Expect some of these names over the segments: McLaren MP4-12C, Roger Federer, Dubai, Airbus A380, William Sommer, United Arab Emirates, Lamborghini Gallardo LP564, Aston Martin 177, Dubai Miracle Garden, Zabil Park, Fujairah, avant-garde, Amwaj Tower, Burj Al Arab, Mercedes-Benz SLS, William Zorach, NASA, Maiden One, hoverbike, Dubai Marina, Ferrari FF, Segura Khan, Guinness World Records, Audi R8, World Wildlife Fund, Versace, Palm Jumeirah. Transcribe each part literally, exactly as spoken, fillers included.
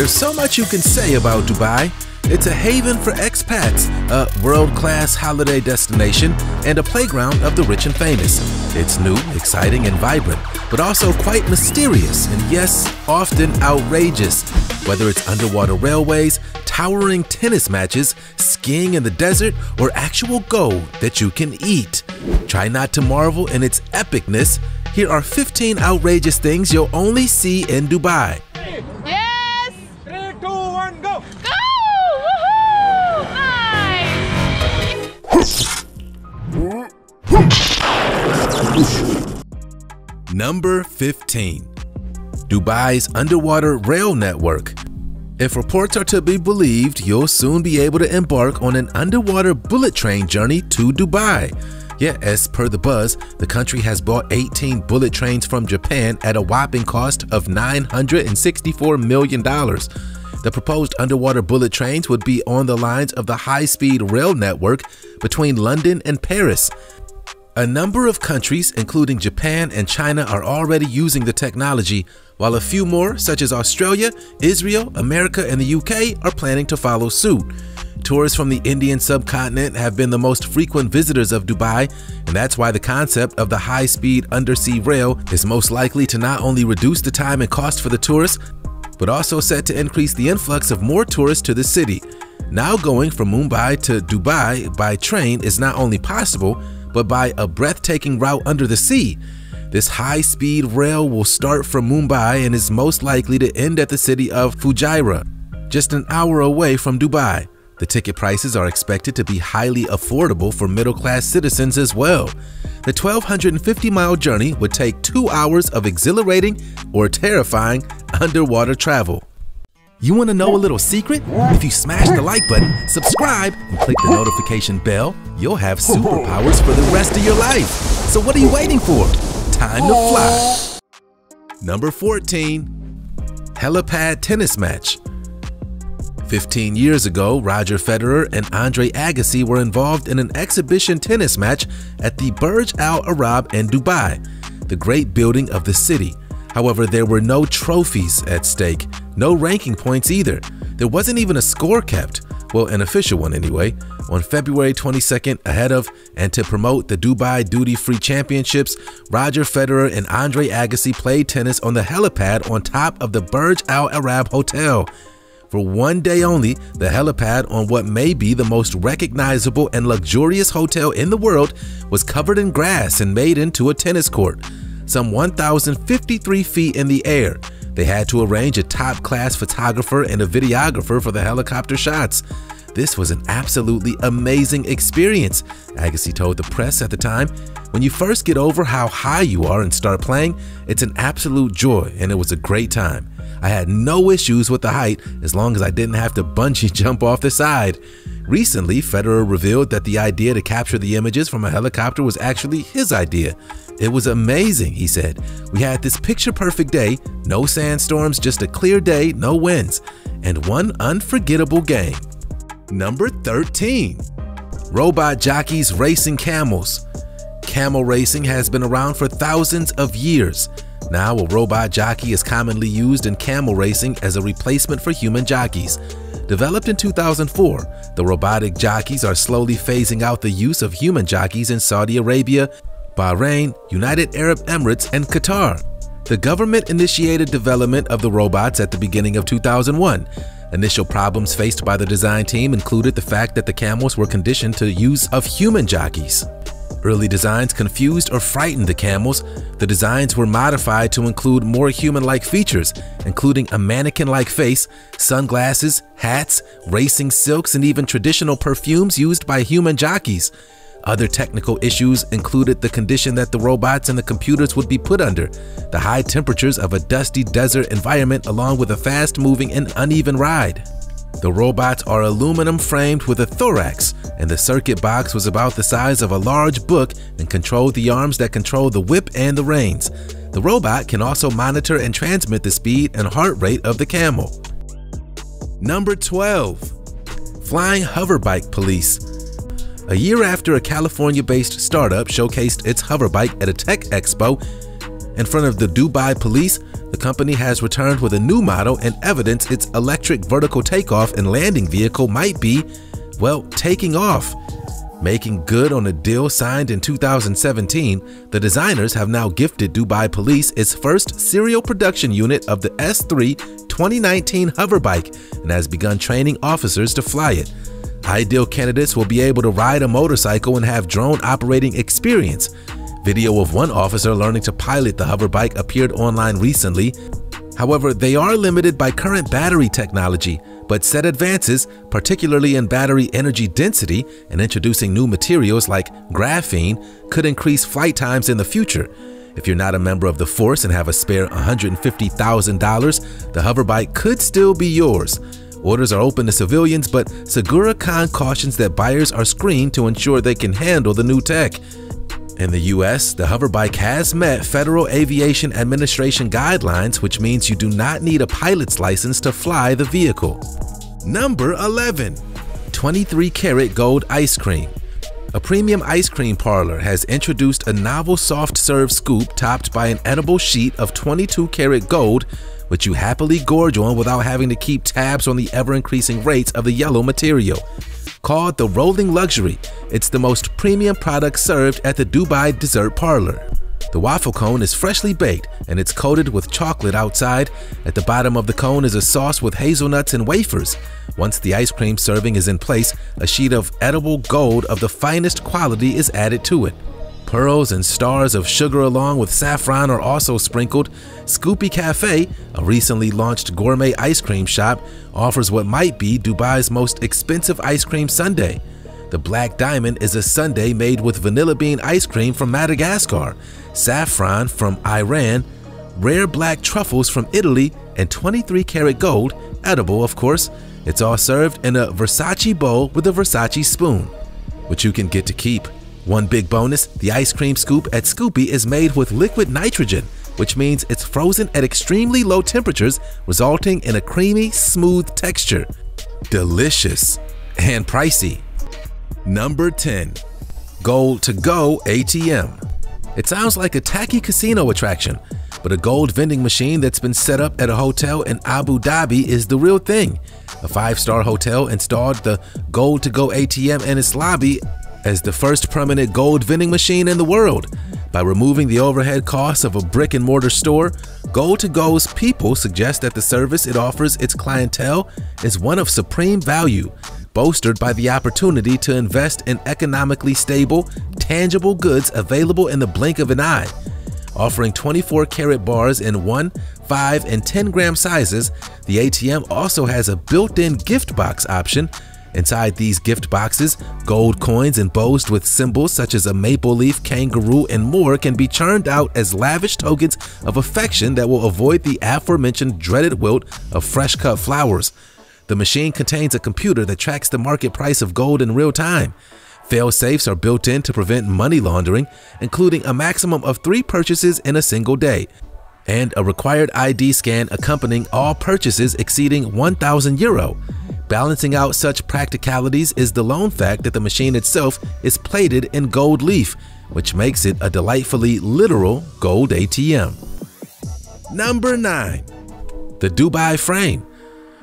There's so much you can say about Dubai. It's a haven for expats, a world-class holiday destination, and a playground of the rich and famous. It's new, exciting, and vibrant, but also quite mysterious and, yes, often outrageous. Whether it's underwater railways, towering tennis matches, skiing in the desert, or actual gold that you can eat. Try not to marvel in its epicness. Here are fifteen outrageous things you'll only see in Dubai. Yes! Three, two, one, go! Go! Number fifteen. Dubai's underwater rail network. If reports are to be believed, you'll soon be able to embark on an underwater bullet train journey to Dubai. Yeah, as per the buzz, the country has bought eighteen bullet trains from Japan at a whopping cost of nine hundred sixty-four million dollars. The proposed underwater bullet trains would be on the lines of the high-speed rail network between London and Paris. A number of countries, including Japan and China, are already using the technology, while a few more, such as Australia, Israel, America, and the U K, are planning to follow suit. Tourists from the Indian subcontinent have been the most frequent visitors of Dubai, and that's why the concept of the high-speed undersea rail is most likely to not only reduce the time and cost for the tourists, but also set to increase the influx of more tourists to the city. Now going from Mumbai to Dubai by train is not only possible, but by a breathtaking route under the sea. This high-speed rail will start from Mumbai and is most likely to end at the city of Fujairah, just an hour away from Dubai. The ticket prices are expected to be highly affordable for middle-class citizens as well. The twelve hundred fifty mile journey would take two hours of exhilarating or terrifying underwater travel. You want to know a little secret? If you smash the like button, subscribe, and click the notification bell, you'll have superpowers for the rest of your life. So what are you waiting for? Time to fly. Number fourteen. Helipad tennis match. fifteen years ago, Roger Federer and Andre Agassi were involved in an exhibition tennis match at the Burj Al Arab in Dubai, the great building of the city. However, there were no trophies at stake, no ranking points either. There wasn't even a score kept, well, an official one anyway. On February twenty-second, ahead of and to promote the Dubai Duty Free Championships, Roger Federer and Andre Agassi played tennis on the helipad on top of the Burj Al Arab Hotel. For one day only, the helipad on what may be the most recognizable and luxurious hotel in the world was covered in grass and made into a tennis court, some one thousand fifty-three feet in the air. They had to arrange a top-class photographer and a videographer for the helicopter shots. This was an absolutely amazing experience, Agassi told the press at the time. When you first get over how high you are and start playing, it's an absolute joy, and it was a great time. I had no issues with the height as long as I didn't have to bungee jump off the side. Recently, Federer revealed that the idea to capture the images from a helicopter was actually his idea. It was amazing, he said. We had this picture-perfect day, no sandstorms, just a clear day, no winds, and one unforgettable game. Number thirteen. Robot jockeys racing camels. Camel racing has been around for thousands of years. Now, a robot jockey is commonly used in camel racing as a replacement for human jockeys. Developed in two thousand four, the robotic jockeys are slowly phasing out the use of human jockeys in Saudi Arabia, Bahrain, United Arab Emirates, and Qatar. The government initiated development of the robots at the beginning of two thousand one. Initial problems faced by the design team included the fact that the camels were conditioned to the use of human jockeys. Early designs confused or frightened the camels. The designs were modified to include more human-like features, including a mannequin-like face, sunglasses, hats, racing silks, and even traditional perfumes used by human jockeys. Other technical issues included the condition that the robots and the computers would be put under, the high temperatures of a dusty desert environment along with a fast-moving and uneven ride. The robots are aluminum framed with a thorax, and the circuit box was about the size of a large book and controlled the arms that control the whip and the reins. The robot can also monitor and transmit the speed and heart rate of the camel. Number twelve. Flying hoverbike police. A year after a California-based startup showcased its hoverbike at a tech expo in front of the Dubai police, The company has returned with a new model and evidence its electric vertical takeoff and landing vehicle might be, well, taking off. Making good on a deal signed in two thousand seventeen, the designers have now gifted Dubai Police its first serial production unit of the S three twenty nineteen hoverbike and has begun training officers to fly it. Ideal candidates will be able to ride a motorcycle and have drone operating experience. Video of one officer learning to pilot the hoverbike appeared online recently. However, they are limited by current battery technology, but said advances, particularly in battery energy density and introducing new materials like graphene, could increase flight times in the future. If you're not a member of the force and have a spare one hundred fifty thousand dollars, the hoverbike could still be yours. Orders are open to civilians, but Segura Khan cautions that buyers are screened to ensure they can handle the new tech. In the U S, the hoverbike has met Federal Aviation Administration guidelines, which means you do not need a pilot's license to fly the vehicle. Number eleven. twenty-three karat Gold Ice Cream. A premium ice cream parlor has introduced a novel soft-serve scoop topped by an edible sheet of twenty-two karat gold, which you happily gorge on without having to keep tabs on the ever-increasing rates of the yellow material. Called the Rolling Luxury, it's the most premium product served at the Dubai Dessert Parlor. The waffle cone is freshly baked and it's coated with chocolate outside. At the bottom of the cone is a sauce with hazelnuts and wafers. Once the ice cream serving is in place, a sheet of edible gold of the finest quality is added to it. Pearls and stars of sugar along with saffron are also sprinkled. Scoopy Cafe, a recently launched gourmet ice cream shop, offers what might be Dubai's most expensive ice cream sundae. The Black Diamond is a sundae made with vanilla bean ice cream from Madagascar, saffron from Iran, rare black truffles from Italy, and twenty-three karat gold, edible of course. It's all served in a Versace bowl with a Versace spoon, which you can get to keep. One big bonus, the ice cream scoop at Scoopy is made with liquid nitrogen, which means it's frozen at extremely low temperatures, resulting in a creamy, smooth texture. Delicious and pricey. Number ten. Gold to Go A T M. It sounds like a tacky casino attraction, but a gold vending machine that's been set up at a hotel in Abu Dhabi is the real thing. A five-star hotel installed the Gold to Go A T M in its lobby as the first permanent gold vending machine in the world. By removing the overhead costs of a brick and mortar store, Gold to Go's people suggest that the service it offers its clientele is one of supreme value, bolstered by the opportunity to invest in economically stable, tangible goods available in the blink of an eye. Offering twenty-four karat bars in one, five, and ten gram sizes, the A T M also has a built-in gift box option. Inside these gift boxes, gold coins embossed with symbols such as a maple leaf, kangaroo, and more can be churned out as lavish tokens of affection that will avoid the aforementioned dreaded wilt of fresh-cut flowers. The machine contains a computer that tracks the market price of gold in real time. Fail-safes are built in to prevent money laundering, including a maximum of three purchases in a single day, and a required I D scan accompanying all purchases exceeding one thousand euro. Balancing out such practicalities is the lone fact that the machine itself is plated in gold leaf, which makes it a delightfully literal gold A T M. Number nine. The Dubai Frame.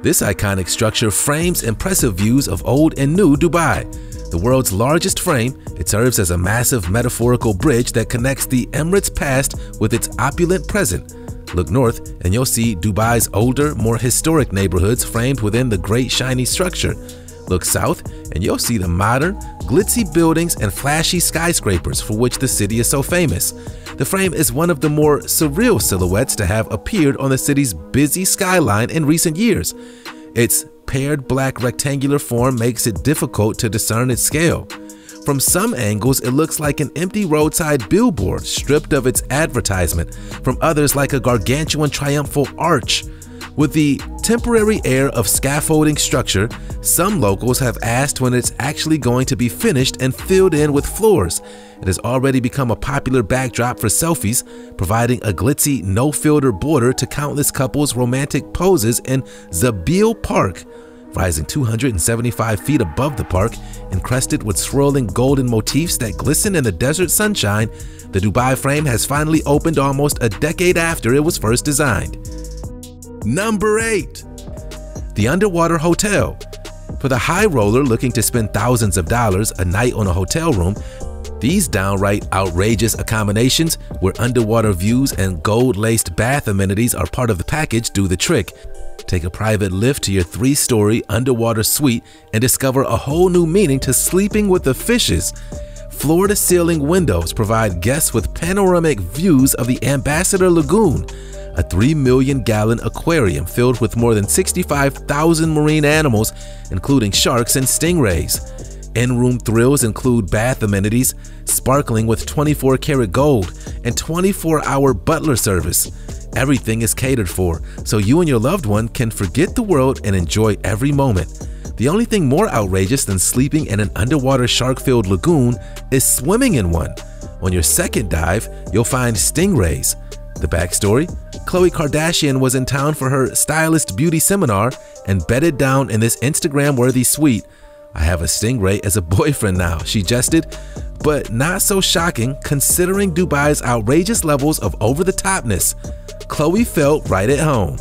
This iconic structure frames impressive views of old and new Dubai. The world's largest frame, it serves as a massive metaphorical bridge that connects the Emirates' past with its opulent present. Look north and you'll see Dubai's older, more historic neighborhoods framed within the great shiny structure. Look south and you'll see the modern, glitzy buildings and flashy skyscrapers for which the city is so famous. The frame is one of the more surreal silhouettes to have appeared on the city's busy skyline in recent years. Its paired black rectangular form makes it difficult to discern its scale. From some angles, it looks like an empty roadside billboard stripped of its advertisement, from others like a gargantuan triumphal arch. With the temporary air of scaffolding structure, some locals have asked when it's actually going to be finished and filled in with floors. It has already become a popular backdrop for selfies, providing a glitzy, no-filter border to countless couples' romantic poses in Zabil Park. rising two hundred seventy-five feet above the park and crested with swirling golden motifs that glisten in the desert sunshine. The Dubai frame has finally opened almost a decade after it was first designed. Number eight. The Underwater Hotel. For the high roller looking to spend thousands of dollars a night on a hotel room, these downright outrageous accommodations where underwater views and gold-laced bath amenities are part of the package do the trick. Take a private lift to your three-story underwater suite and discover a whole new meaning to sleeping with the fishes. Floor-to-ceiling windows provide guests with panoramic views of the Ambassador Lagoon, a three million gallon aquarium filled with more than sixty-five thousand marine animals, including sharks and stingrays. In-room thrills include bath amenities, sparkling with twenty-four karat gold, and twenty-four hour butler service. Everything is catered for, so you and your loved one can forget the world and enjoy every moment. The only thing more outrageous than sleeping in an underwater shark-filled lagoon is swimming in one. On your second dive, you'll find stingrays. The backstory: Khloe Kardashian was in town for her stylist beauty seminar and bedded down in this Instagram-worthy suite. "I have a stingray as a boyfriend now," she jested, but not so shocking considering Dubai's outrageous levels of over-the-topness. Khloe felt right at home.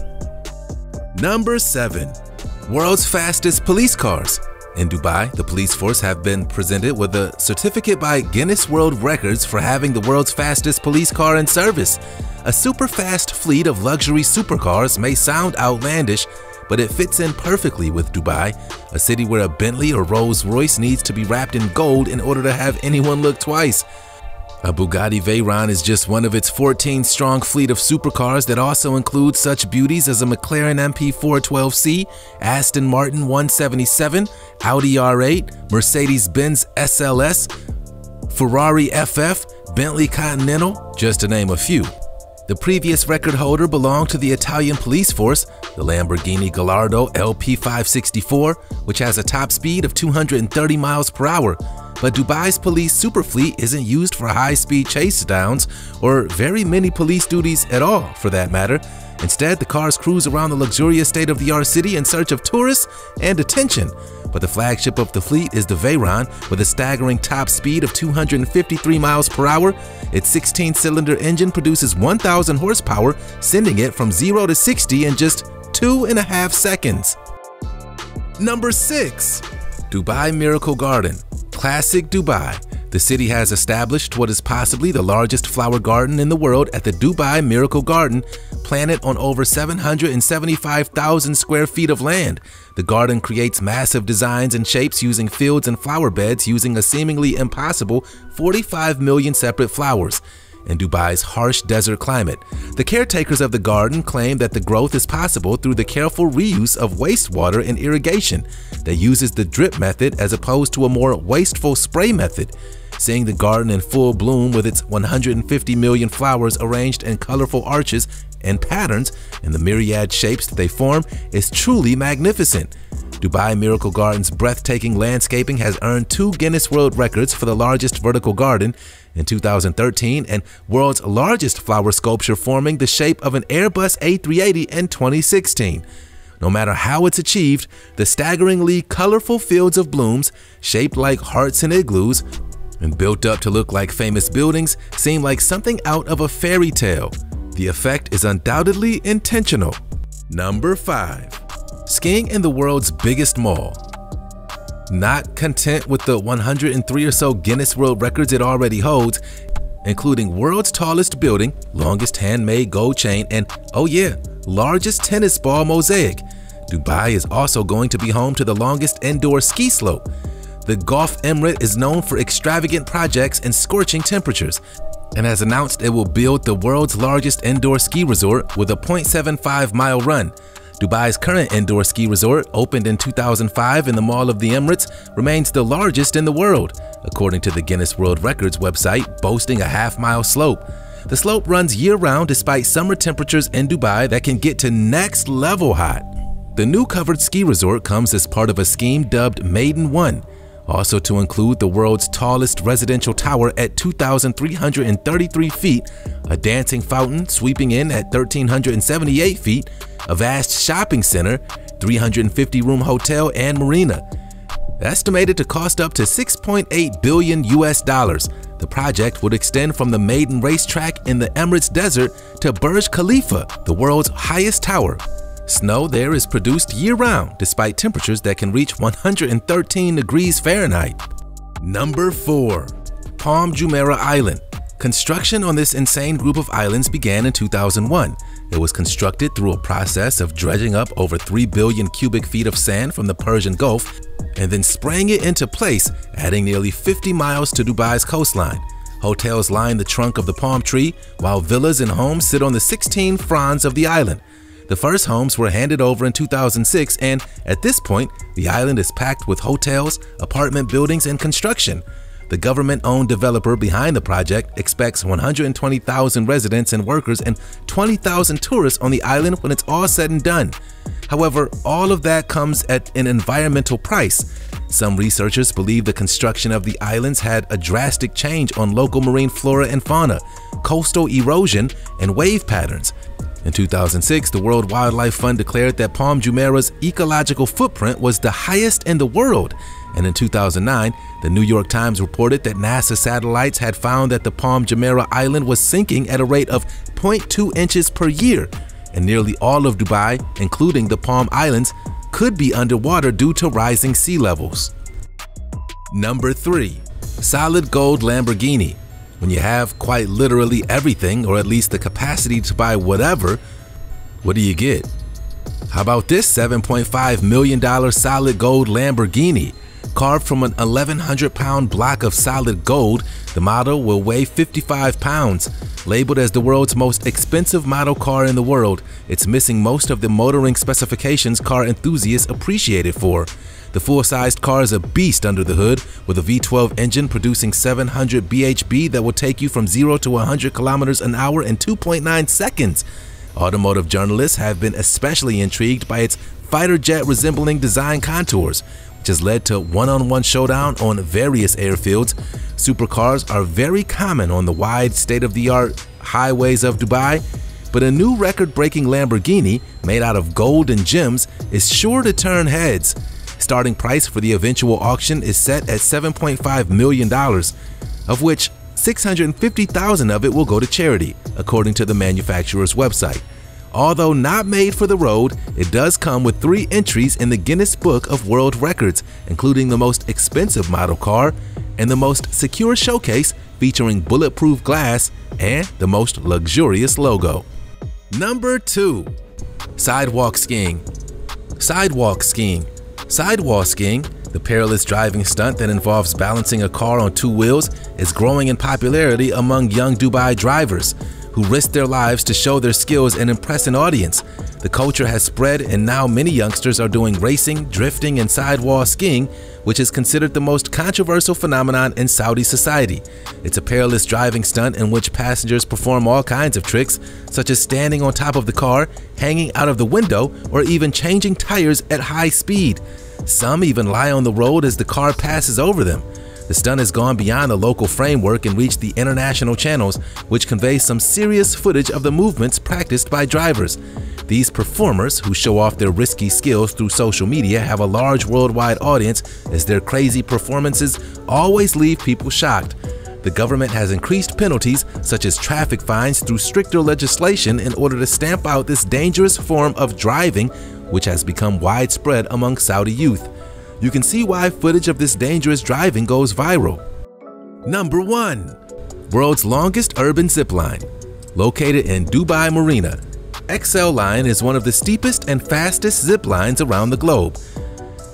Number seven. World's fastest police cars. In Dubai, the police force have been presented with a certificate by Guinness World Records for having the world's fastest police car in service. A super-fast fleet of luxury supercars may sound outlandish, but it fits in perfectly with Dubai, a city where a Bentley or Rolls-Royce needs to be wrapped in gold in order to have anyone look twice. A Bugatti Veyron is just one of its fourteen strong fleet of supercars that also includes such beauties as a McLaren M P four twelve C, Aston Martin one seventy-seven, Audi R eight, Mercedes-Benz S L S, Ferrari F F, Bentley Continental, just to name a few. The previous record holder belonged to the Italian police force, the Lamborghini Gallardo L P five sixty-four, which has a top speed of two hundred thirty miles per hour. But Dubai's police superfleet isn't used for high-speed chase downs or very many police duties at all, for that matter. Instead, the cars cruise around the luxurious state-of-the-art city in search of tourists and attention. But the flagship of the fleet is the Veyron, with a staggering top speed of two hundred fifty-three miles per hour. Its sixteen cylinder engine produces one thousand horsepower, sending it from zero to sixty in just two and a half seconds. Number six. Dubai Miracle Garden. Classic Dubai. The city has established what is possibly the largest flower garden in the world at the Dubai Miracle Garden, planted on over seven hundred seventy-five thousand square feet of land. The garden creates massive designs and shapes using fields and flower beds using a seemingly impossible forty-five million separate flowers. In Dubai's harsh desert climate, the caretakers of the garden claim that the growth is possible through the careful reuse of wastewater and irrigation that uses the drip method as opposed to a more wasteful spray method. Seeing the garden in full bloom with its one hundred fifty million flowers arranged in colorful arches and patterns and the myriad shapes that they form is truly magnificent. Dubai Miracle Garden's breathtaking landscaping has earned two Guinness World Records for the largest vertical garden in two thousand thirteen and world's largest flower sculpture forming the shape of an Airbus A three eighty in twenty sixteen. No matter how it's achieved, the staggeringly colorful fields of blooms, shaped like hearts and igloos, and built up to look like famous buildings, seem like something out of a fairy tale. The effect is undoubtedly intentional. Number five. Skiing in the world's biggest mall. Not content with the one hundred three or so Guinness World Records it already holds, including world's tallest building, longest handmade gold chain, and, oh yeah, largest tennis ball mosaic, Dubai is also going to be home to the longest indoor ski slope. The Gulf Emirate is known for extravagant projects and scorching temperatures, and has announced it will build the world's largest indoor ski resort with a zero point seven five mile run. Dubai's current indoor ski resort, opened in two thousand five in the Mall of the Emirates, remains the largest in the world, according to the Guinness World Records website, boasting a half-mile slope. The slope runs year-round despite summer temperatures in Dubai that can get to next-level hot. The new covered ski resort comes as part of a scheme dubbed Maiden One, also to include the world's tallest residential tower at two thousand three hundred thirty-three feet, a dancing fountain sweeping in at one thousand three hundred seventy-eight feet, a vast shopping center, three hundred fifty room hotel and marina. Estimated to cost up to six point eight billion U S dollars, the project would extend from the Maiden racetrack in the Emirates desert to Burj Khalifa, the world's highest tower. Snow there is produced year-round despite temperatures that can reach one hundred thirteen degrees Fahrenheit. Number four. Palm Jumeirah Island. Construction on this insane group of islands began in two thousand one. It was constructed through a process of dredging up over three billion cubic feet of sand from the Persian Gulf and then spraying it into place, adding nearly fifty miles to Dubai's coastline. Hotels line the trunk of the palm tree, while villas and homes sit on the sixteen fronds of the island. The first homes were handed over in two thousand six, and at this point, the island is packed with hotels, apartment buildings, and construction. The government-owned developer behind the project expects one hundred twenty thousand residents and workers and twenty thousand tourists on the island when it's all said and done. However, all of that comes at an environmental price. Some researchers believe the construction of the islands had a drastic change on local marine flora and fauna, coastal erosion, and wave patterns. In two thousand six, the World Wildlife Fund declared that Palm Jumeirah's ecological footprint was the highest in the world. And in two thousand nine, the New York Times reported that NASA satellites had found that the Palm Jumeirah Island was sinking at a rate of zero point two inches per year, and nearly all of Dubai, including the Palm Islands, could be underwater due to rising sea levels. Number three. Solid Gold Lamborghini. When you have quite literally everything, or at least the capacity to buy whatever, what do you get? How about this seven point five million dollar solid gold Lamborghini? Carved from an eleven hundred pound block of solid gold, the model will weigh fifty-five pounds. Labeled as the world's most expensive model car in the world, it's missing most of the motoring specifications car enthusiasts appreciate it for. The full-sized car is a beast under the hood, with a V twelve engine producing seven hundred B H P that will take you from zero to one hundred kilometers an hour in two point nine seconds. Automotive journalists have been especially intrigued by its fighter jet-resembling design contours, which has led to one-on-one showdown on various airfields. Supercars are very common on the wide, state-of-the-art highways of Dubai, but a new record-breaking Lamborghini made out of gold and gems is sure to turn heads. Starting price for the eventual auction is set at seven point five million dollars, of which six hundred fifty thousand dollars of it will go to charity, according to the manufacturer's website. Although not made for the road, it does come with three entries in the Guinness Book of World Records, including the most expensive model car and the most secure showcase featuring bulletproof glass and the most luxurious logo. Number two. Sidewalk skiing. Sidewalk skiing. Sidewalk skiing, the perilous driving stunt that involves balancing a car on two wheels, is growing in popularity among young Dubai drivers who risk their lives to show their skills and impress an audience. The culture has spread, and now many youngsters are doing racing, drifting, and sidewalk skiing, which is considered the most controversial phenomenon in Saudi society. It's a perilous driving stunt in which passengers perform all kinds of tricks, such as standing on top of the car, hanging out of the window, or even changing tires at high speed. Some even lie on the road as the car passes over them. The stunt has gone beyond the local framework and reached the international channels, which conveys some serious footage of the movements practiced by drivers. These performers, who show off their risky skills through social media, have a large worldwide audience, as their crazy performances always leave people shocked. The government has increased penalties, such as traffic fines, through stricter legislation in order to stamp out this dangerous form of driving, which has become widespread among Saudi youth. You can see why footage of this dangerous driving goes viral. Number one. World's longest urban zipline. Located in Dubai Marina, X L Line is one of the steepest and fastest zip lines around the globe,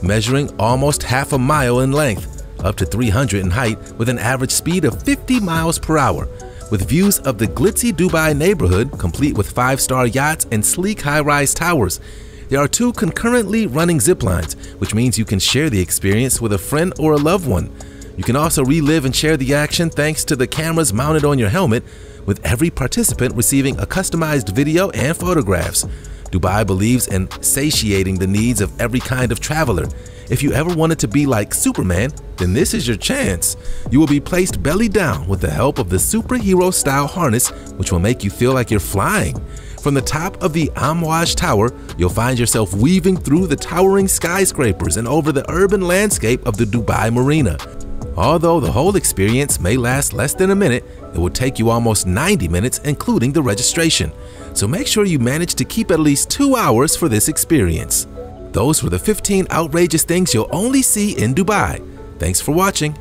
measuring almost half a mile in length, up to three hundred in height, with an average speed of fifty miles per hour. With views of the glitzy Dubai neighborhood, complete with five-star yachts and sleek high-rise towers. There are two concurrently running zip lines, which means you can share the experience with a friend or a loved one. You can also relive and share the action thanks to the cameras mounted on your helmet, with every participant receiving a customized video and photographs. Dubai believes in satiating the needs of every kind of traveler. If you ever wanted to be like Superman, then this is your chance. You will be placed belly down with the help of the superhero-style harness, which will make you feel like you're flying. From the top of the Amwaj Tower, you'll find yourself weaving through the towering skyscrapers and over the urban landscape of the Dubai Marina. Although the whole experience may last less than a minute, it will take you almost ninety minutes, including the registration. So make sure you manage to keep at least two hours for this experience. Those were the fifteen outrageous things you'll only see in Dubai. Thanks for watching.